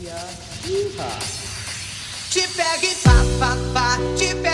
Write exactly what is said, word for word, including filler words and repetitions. hija. Chip bag it, pop, pop, pop, chip.